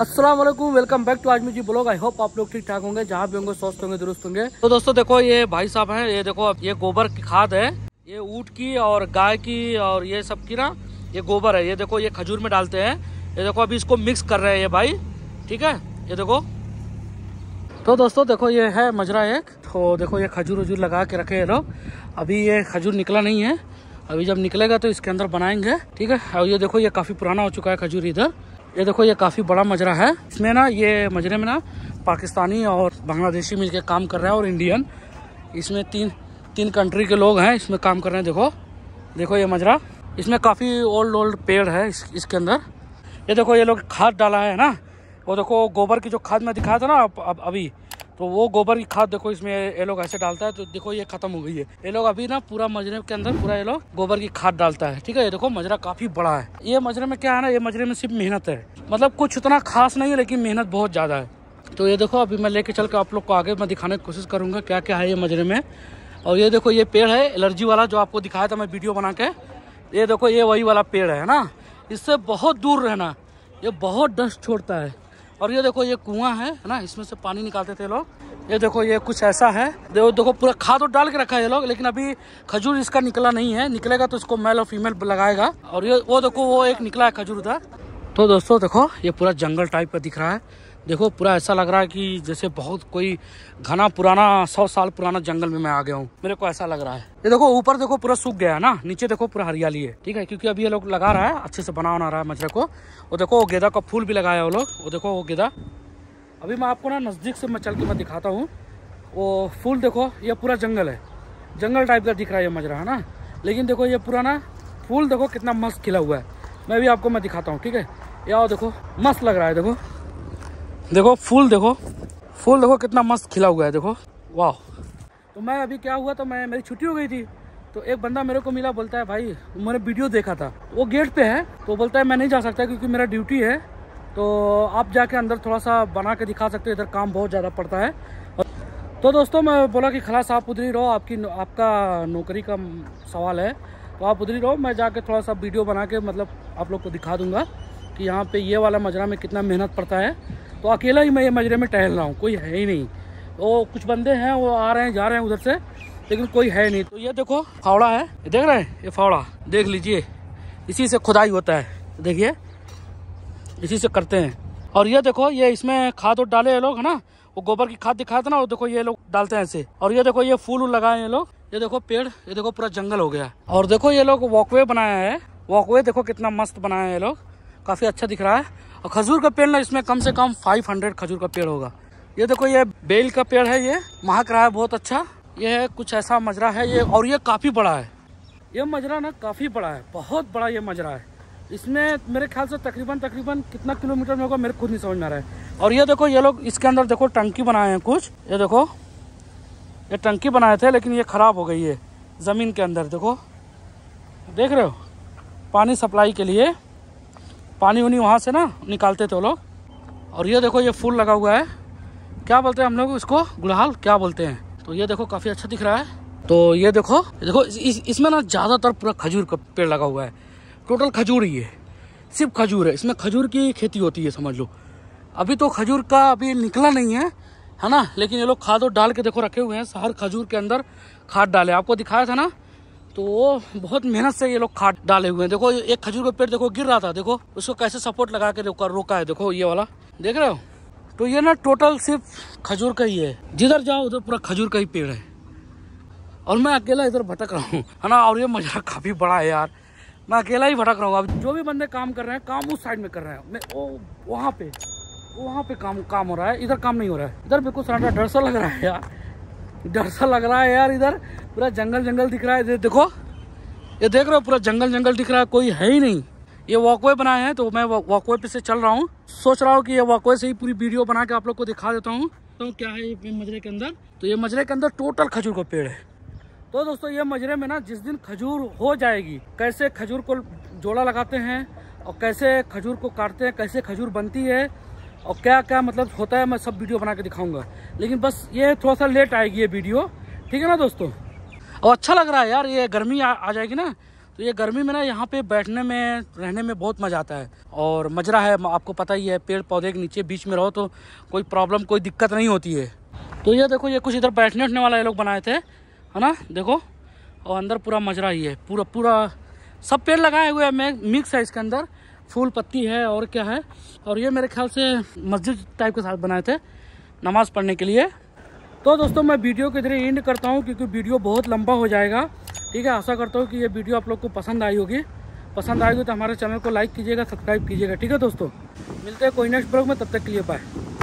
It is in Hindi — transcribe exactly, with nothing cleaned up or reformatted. अस्सलाम वालेकुम, welcome back to Azmi ji blog. I hope आप लोग ठीक ठाक होंगे, जहाँ भी होंगे स्वस्थ होंगे, दुरुस्त होंगे। तो दोस्तों देखो, ये भाई साहब हैं, ये देखो ये गोबर की खाद है, ये ऊँट की और गाय की और ये सब की ना ये गोबर है। ये देखो ये खजूर में डालते हैं, ये देखो अभी इसको मिक्स कर रहे हैं ये भाई, ठीक है। ये देखो तो दोस्तों देखो ये है मजरा एक, तो देखो ये खजूर वजूर लगा के रखे हैं लोग। अभी ये खजूर निकला नहीं है, अभी जब निकलेगा तो इसके अंदर बनाएंगे, ठीक है। और ये देखो ये काफ़ी पुराना हो चुका है खजूर इधर। ये देखो ये काफ़ी बड़ा मजरा है, इसमें ना ये मजरे में ना पाकिस्तानी और बांग्लादेशी मिलके काम कर रहे हैं और इंडियन, इसमें तीन तीन कंट्री के लोग हैं इसमें काम कर रहे हैं। देखो देखो ये मजरा, इसमें काफ़ी ओल्ड ओल्ड पेड़ है इस, इसके अंदर। ये देखो ये लोग खाद डाला है ना, वो देखो गोबर की जो खाद में दिखाया था ना अब अभी, तो वो गोबर की खाद देखो इसमें ये लोग ऐसे डालता है। तो देखो ये खत्म हो गई है, ये लोग अभी ना पूरा मजरे के अंदर पूरा ये लोग गोबर की खाद डालता है, ठीक है। ये देखो मजरा काफी बड़ा है। ये मजरे में क्या है ना, ये मजरे में सिर्फ मेहनत है, मतलब कुछ उतना खास नहीं है लेकिन मेहनत बहुत ज्यादा है। तो ये देखो अभी मैं लेके चल के आप लोग को आगे मैं दिखाने की कोशिश करूंगा क्या क्या है ये मजरे में। और ये देखो ये पेड़ है एलर्जी वाला जो आपको दिखाया था मैं वीडियो बना के, ये देखो ये वही वाला पेड़ है ना, इससे बहुत दूर रहना, ये बहुत डस्ट छोड़ता है। और ये देखो ये कुआं है ना, इसमें से पानी निकालते थे लोग। ये देखो ये कुछ ऐसा है, देखो देखो पूरा खाद और डाल के रखा है ये लोग, लेकिन अभी खजूर इसका निकला नहीं है। निकलेगा तो इसको मेल और फीमेल लगाएगा। और ये वो देखो वो एक निकला है खजूर उधर। तो दोस्तों देखो ये पूरा जंगल टाइप का दिख रहा है, देखो पूरा ऐसा लग रहा है कि जैसे बहुत कोई घना पुराना सौ साल पुराना जंगल में मैं आ गया हूँ, मेरे को ऐसा लग रहा है। ये देखो ऊपर देखो पूरा सूख गया है ना, नीचे देखो पूरा हरियाली है, ठीक है, क्योंकि अभी ये लोग लगा रहा है, अच्छे से बना बना रहा है मजरे को। वो देखो वो गेंदा का फूल भी लगाया वो लोग, वो देखो वो गेंदा। अभी मैं आपको ना नज़दीक से मैं चल के मैं दिखाता हूँ वो फूल। देखो ये पूरा जंगल है, जंगल टाइप का दिख रहा है ये मजरा है ना, लेकिन देखो ये पुराना फूल देखो कितना मस्त खिला हुआ है, मैं भी आपको मैं दिखाता हूँ, ठीक है। यार देखो मस्त लग रहा है, देखो देखो फूल, देखो फूल देखो कितना मस्त खिला हुआ है, देखो वाह। तो मैं अभी क्या हुआ तो मैं मेरी छुट्टी हो गई थी, तो एक बंदा मेरे को मिला, बोलता है भाई मैंने वीडियो देखा था, वो गेट पे है, तो बोलता है मैं नहीं जा सकता क्योंकि मेरा ड्यूटी है, तो आप जाके अंदर थोड़ा सा बना के दिखा सकते हो, इधर काम बहुत ज़्यादा पड़ता है। तो दोस्तों मैं बोला कि खलास आप उधर ही रहो, आपकी आपका नौकरी का सवाल है तो आप उधर ही रहो, मैं जाके थोड़ा सा वीडियो बना के मतलब आप लोग को दिखा दूंगा कि यहाँ पे ये वाला मजरा में कितना मेहनत पड़ता है। तो अकेला ही मैं ये मजरे में टहल रहा हूँ, कोई है ही नहीं, वो कुछ बंदे हैं वो आ रहे हैं जा रहे हैं उधर से, लेकिन कोई है नहीं। तो ये देखो फावड़ा है, देख रहे हैं, ये फावड़ा देख लीजिए, इसी से खुदाई होता है, देखिए इसी से करते हैं। और ये देखो ये इसमें खाद और डाले हैं लोग है ना, वो गोबर की खाद दिखाया था ना, वो देखो ये लोग डालते हैं ऐसे। और ये देखो ये फूल लगाए हैं लोग, ये देखो पेड़, ये देखो पूरा जंगल हो गया। और देखो ये लोग वॉकवे बनाया है, वॉकवे देखो कितना मस्त बनाया है ये लोग, काफ़ी अच्छा दिख रहा है। और खजूर का पेड़ ना इसमें कम से कम पाँच सौ खजूर का पेड़ होगा। ये देखो ये बेल का पेड़ है, ये महक रहा है बहुत अच्छा, ये है कुछ ऐसा मजरा है ये। और ये काफ़ी बड़ा है, ये मजरा ना काफ़ी बड़ा है, बहुत बड़ा ये मजरा है। इसमें मेरे ख्याल से तकरीबन तकरीबन कितना किलोमीटर में होगा मेरे खुद नहीं समझ में आ रहा है। और ये देखो ये लोग इसके अंदर देखो टंकी बनाए हैं कुछ, ये देखो ये टंकी बनाए थे लेकिन ये ख़राब हो गई है, ज़मीन के अंदर देखो, देख रहे हो, पानी सप्लाई के लिए पानी उन्हीं वहाँ से ना निकालते थे वो लोग। और ये देखो ये फूल लगा हुआ है, क्या बोलते हैं हम लोग इसको, गुलहाल क्या बोलते हैं। तो ये देखो काफ़ी अच्छा दिख रहा है। तो ये देखो देखो इसमें ना ज़्यादातर पूरा खजूर का पेड़ लगा हुआ है, टोटल खजूर ही है, सिर्फ खजूर है, इसमें खजूर की खेती होती है समझ लो। अभी तो खजूर का अभी निकला नहीं है है ना, लेकिन ये लोग खाद और डाल के देखो रखे हुए हैं, हर खजूर के अंदर खाद डाले, आपको दिखाया था ना, तो वो बहुत मेहनत से ये लोग खाद डाले हुए हैं। देखो एक खजूर का पेड़ देखो गिर रहा था, देखो उसको कैसे सपोर्ट लगा के रोका रोका है, देखो ये वाला देख रहे हो। तो ये ना टोटल सिर्फ खजूर का ही है, जिधर जाओ उधर पूरा खजूर का ही पेड़ है, और मैं अकेला इधर भटक रहा हूँ है ना। और ये मज़ा काफ़ी बड़ा है यार, मैं अकेला ही भटक रहा हूँ। अब जो भी बंदे काम कर रहे हैं काम उस साइड में कर रहे हैं, मैं ओ वहाँ पे वहाँ पे काम काम हो रहा है, इधर काम नहीं हो रहा है। इधर बिल्कुल सारा डर सा लग रहा है यार, डर सा लग रहा है यार, इधर पूरा जंगल जंगल दिख रहा है, देखो ये देख रहे हो पूरा जंगल जंगल दिख रहा है, कोई है ही नहीं। ये वॉकवे बनाए हैं तो मैं वॉकवे पे से चल रहा हूँ, सोच रहा हूँ कि ये वॉकवे से ही पूरी वीडियो बना के आप लोग को दिखा देता हूँ। तो क्या है ये मजरे के अंदर, तो ये मजरे के अंदर टोटल खजूर का पेड़ है। तो दोस्तों ये मजरे में ना जिस दिन खजूर हो जाएगी, कैसे खजूर को जोड़ा लगाते हैं और कैसे खजूर को काटते हैं, कैसे खजूर बनती है और क्या क्या मतलब होता है, मैं सब वीडियो बना के दिखाऊंगा। लेकिन बस ये थोड़ा सा लेट आएगी ये वीडियो, ठीक है ना दोस्तों। और अच्छा लग रहा है यार, ये गर्मी आ, आ जाएगी ना तो ये गर्मी में ना यहाँ पे बैठने में रहने में बहुत मज़ा आता है। और मजरा है, आपको पता ही है, पेड़ पौधे के नीचे बीच में रहो तो कोई प्रॉब्लम कोई दिक्कत नहीं होती है। तो ये देखो, ये कुछ इधर बैठने उठने वाला ये लोग बनाए थे, है ना, देखो। और अंदर पूरा मजरा ही है, पूरा पूरा सब पेड़ लगाए हुए हैं, मिक्स है इसके अंदर, फूल पत्ती है और क्या है। और ये मेरे ख्याल से मस्जिद टाइप के साथ बनाए थे नमाज़ पढ़ने के लिए। तो दोस्तों मैं वीडियो के इधर एंड करता हूँ क्योंकि वीडियो बहुत लंबा हो जाएगा, ठीक है। आशा करता हूँ कि ये वीडियो आप लोग को पसंद आई होगी। पसंद आई होगी तो हमारे चैनल को लाइक कीजिएगा, सब्सक्राइब कीजिएगा, ठीक है दोस्तों। मिलते हैं कोई नेक्स्ट ब्लॉग में, तब तक के लिए बाय।